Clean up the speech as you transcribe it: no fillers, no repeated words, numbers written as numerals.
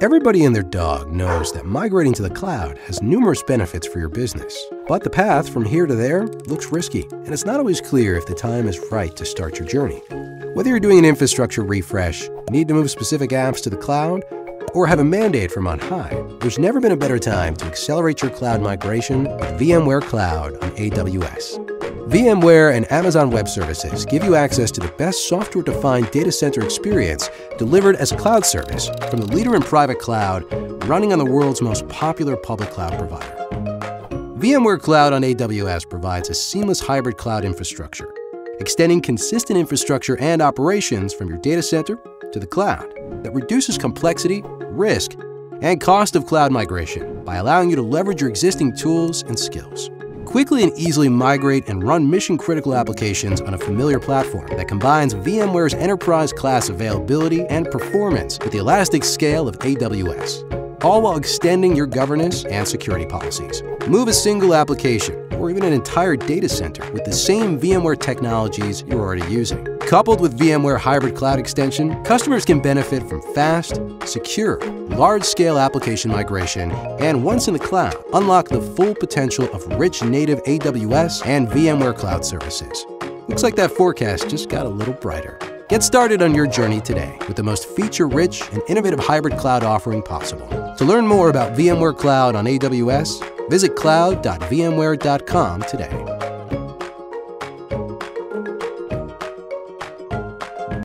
Everybody and their dog knows that migrating to the cloud has numerous benefits for your business. But the path from here to there looks risky, and it's not always clear if the time is right to start your journey. Whether you're doing an infrastructure refresh, need to move specific apps to the cloud, or have a mandate from on high, there's never been a better time to accelerate your cloud migration with VMware Cloud on AWS. VMware and Amazon Web Services give you access to the best software-defined data center experience delivered as a cloud service from the leader in private cloud running on the world's most popular public cloud provider. VMware Cloud on AWS provides a seamless hybrid cloud infrastructure, extending consistent infrastructure and operations from your data center to the cloud that reduces complexity, risk, and cost of cloud migration by allowing you to leverage your existing tools and skills. Quickly and easily migrate and run mission-critical applications on a familiar platform that combines VMware's enterprise-class availability and performance with the elastic scale of AWS, all while extending your governance and security policies. Move a single application or even an entire data center with the same VMware technologies you're already using. Coupled with VMware Hybrid Cloud Extension, customers can benefit from fast, secure, large-scale application migration, and once in the cloud, unlock the full potential of rich native AWS and VMware cloud services. Looks like that forecast just got a little brighter. Get started on your journey today with the most feature-rich and innovative hybrid cloud offering possible. To learn more about VMware Cloud on AWS, visit cloud.vmware.com today.